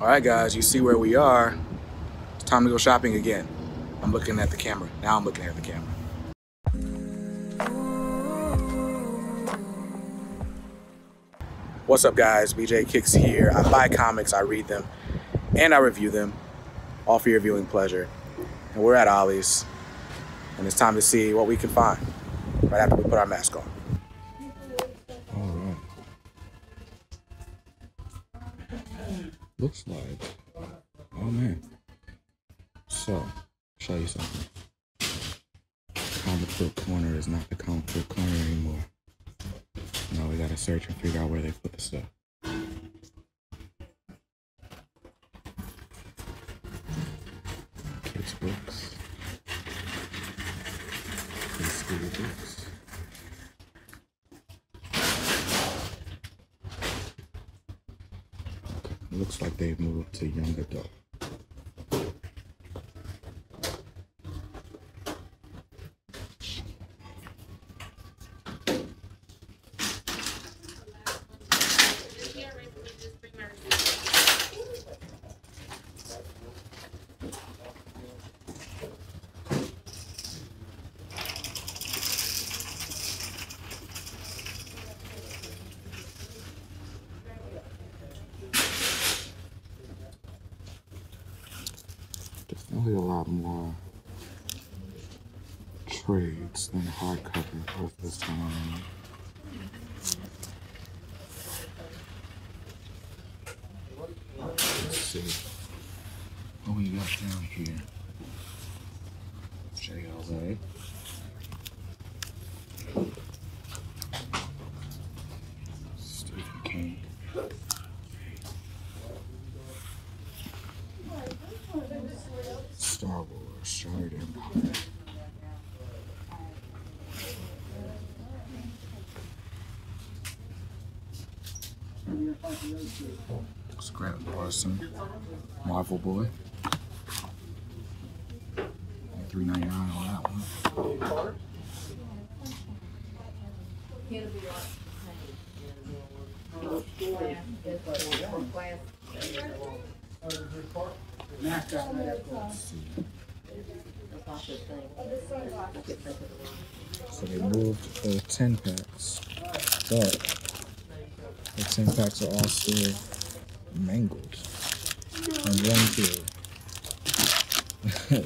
All right, guys, you see where we are. It's time to go shopping again. I'm looking at the camera. Now I'm looking at the camera. What's up, guys? BJ Kicks here. I buy comics, I read them, and I review them, all for your viewing pleasure. And we're at Ollie's, and it's time to see what we can find right after we put our mask on. All right. Looks like, oh man. So, I'll show you something. Comic book corner is not the comic book corner anymore. Now we gotta search and figure out where they put the stuff. Kids books. Kids school books. Okay. Looks like they've moved to young adult. There's a lot more trades than hardcover over this time around. Let's see what we got down here. J.L.A. Grant Larson, Marvel Boy, $3.99 on that one. So they moved the 10 packs, but the 10 packs are all still mangled and run through.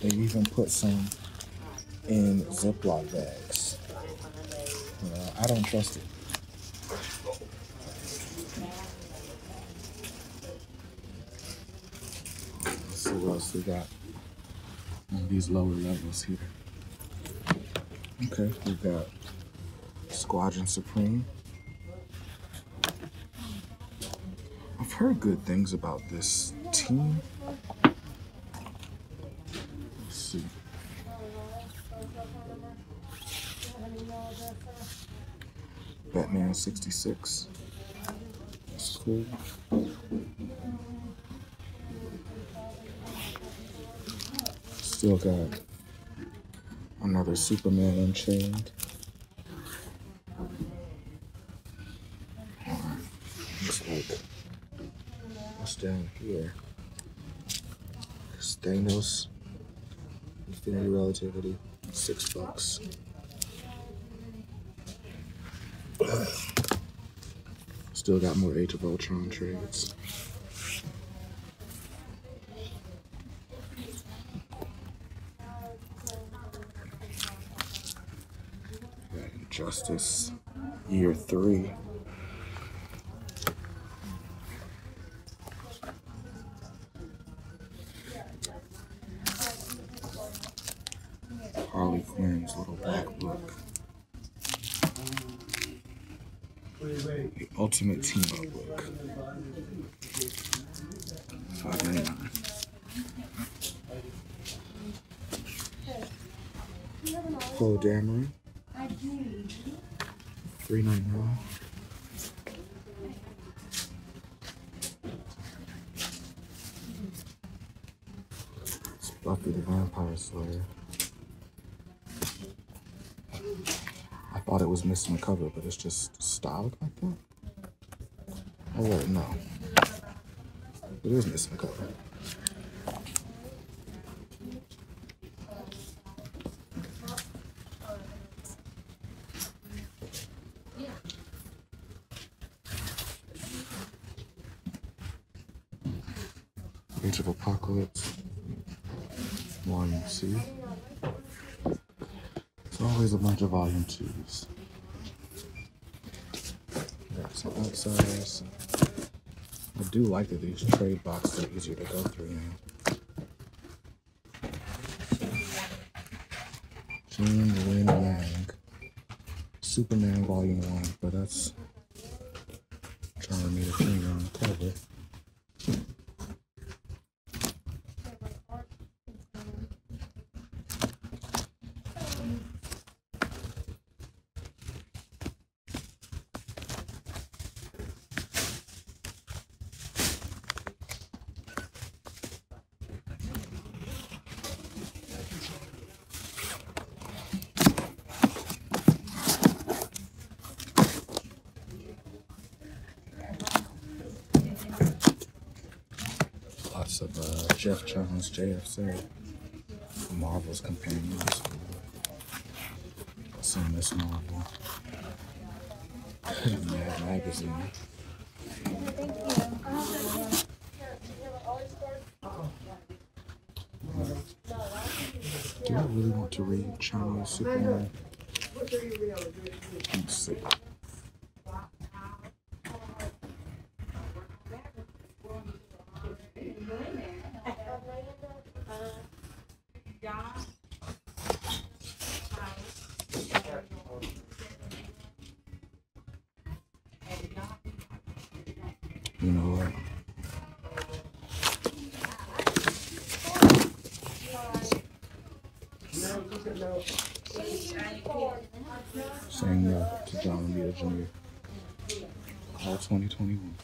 They even put some in Ziploc bags. I don't trust it. Let's see what else we got on these lower levels here. Okay, we got Squadron Supreme. I've heard good things about this team. Let's see. Batman 66. That's cool. Still got another Superman Unchained. Down here, Thanos, Infinity, Relativity, $6. Still got more Age of Ultron trades. Got Justice Year 3. Little black book. The Ultimate Team-Up book. $5.99. Cole Dameron. $3.99. It's Buffy the Vampire Slayer. Thought it was missing the cover, but it's just styled like that. Oh wait, no. It is missing color. Age of Apocalypse. 1C. It's always a bunch of volume 2s. So outsize. I do like that these trade boxes are easier to go through now. Jean Wen Yang. Superman Volume 1, but that's trying to meet a finger on the cover. Of Jeff Jones, JFC, Marvel's companions. I've seen this Marvel. Mad Magazine. Do I really want to read Chinese Superman? Let's see. You know what? Saying no to John Romita Jr. All 2021.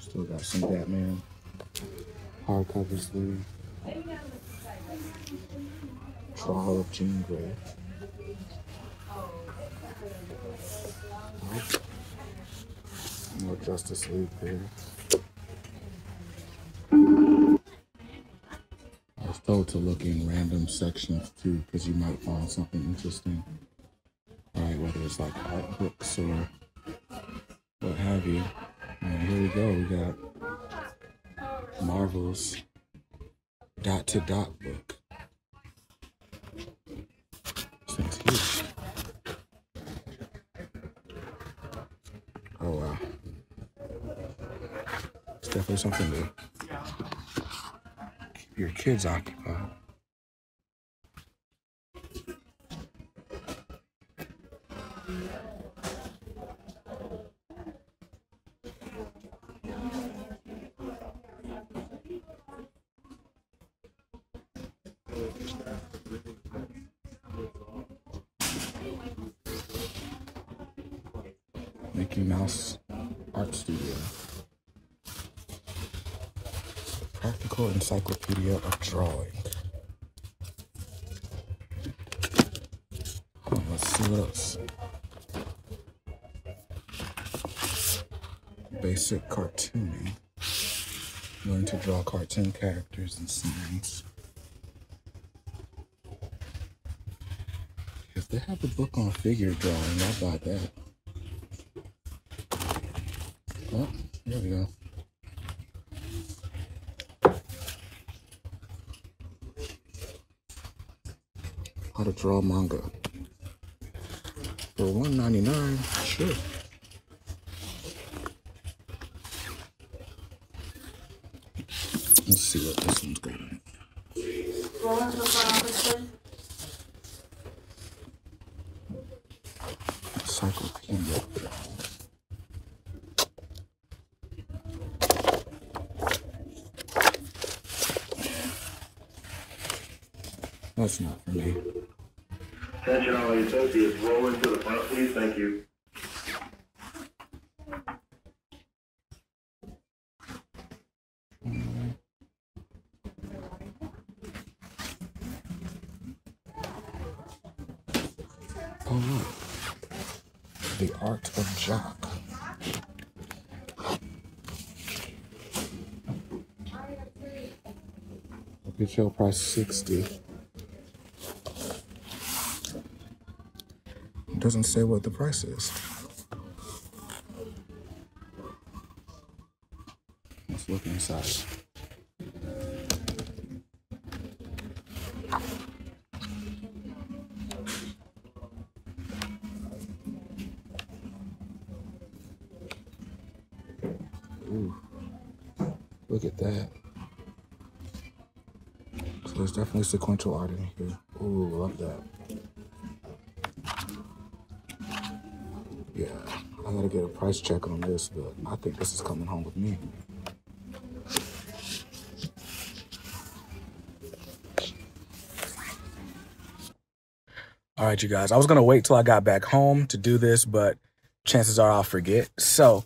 Still got some Batman hardcover sleeve. Trial of Jean Grey. More Justice League there. I was told to look in random sections too, because you might find something interesting. Alright, whether it's like art books or what have you. And here we go, we got Marvel's dot to dot book. This thing's huge. Oh wow. It's definitely something to keep your kids occupied. Mickey Mouse Art Studio. Practical Encyclopedia of Drawing. Oh, let's see what else. Basic Cartooning. Learn to draw cartoon characters and scenes. If they have a book on figure drawing, I'll buy that. Oh, there we go. How to draw manga. For $1.99, sure. Let's see what this one's got on it. Psycho Peanut. That's not for me. Attention all your associates, roll into the front, please. Thank you. Oh, look. The Art of Jock. retail price $60. It doesn't say what the price is. Let's look inside. Look at that. So there's definitely sequential art in here. Ooh, love that. Yeah, I gotta get a price check on this, but I think this is coming home with me. All right, you guys, I was gonna wait till I got back home to do this, but chances are I'll forget. So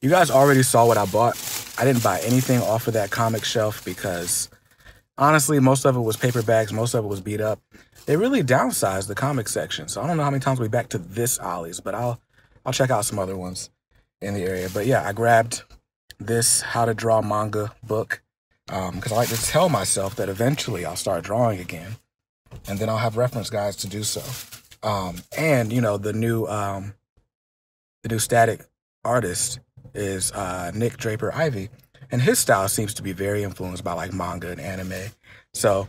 you guys already saw what I bought. I didn't buy anything off of that comic shelf because, honestly, most of it was paperbacks. Most of it was beat up. They really downsized the comic section. So I don't know how many times we'll be back to this Ollie's, but I'll check out some other ones in the area. But, yeah, I grabbed this How to Draw Manga book because I like to tell myself that eventually I'll start drawing again, and then I'll have reference guides to do so. And, you know, the new static artist is Nick Draper Ivy, and his style seems to be very influenced by like manga and anime, so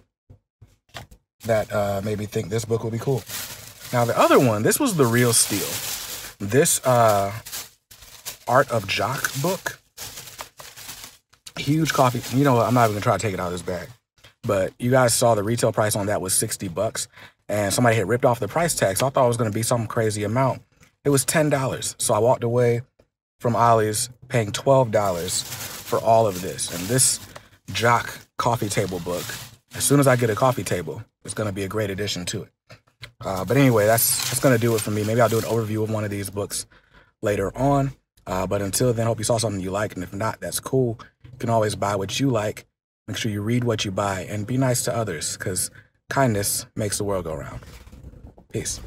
that made me think this book would be cool. Now the other one, this was the Real Steel, this Art of Jock book, huge coffee. You know, I'm not even gonna try to take it out of this bag, but you guys saw the retail price on that was $60, and somebody had ripped off the price tag, so I thought it was gonna be some crazy amount. It was $10, so I walked away from Ollie's paying $12 for all of this. And this Jock coffee table book, as soon as I get a coffee table, it's going to be a great addition to it. But anyway, that's going to do it for me. Maybe I'll do an overview of one of these books later on. But until then, hope you saw something you like. And if not, that's cool. You can always buy what you like. Make sure you read what you buy and be nice to others, because kindness makes the world go round. Peace.